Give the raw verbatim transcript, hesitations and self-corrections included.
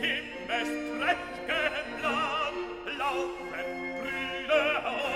Himmels Trächtenland laufen Brüder auf.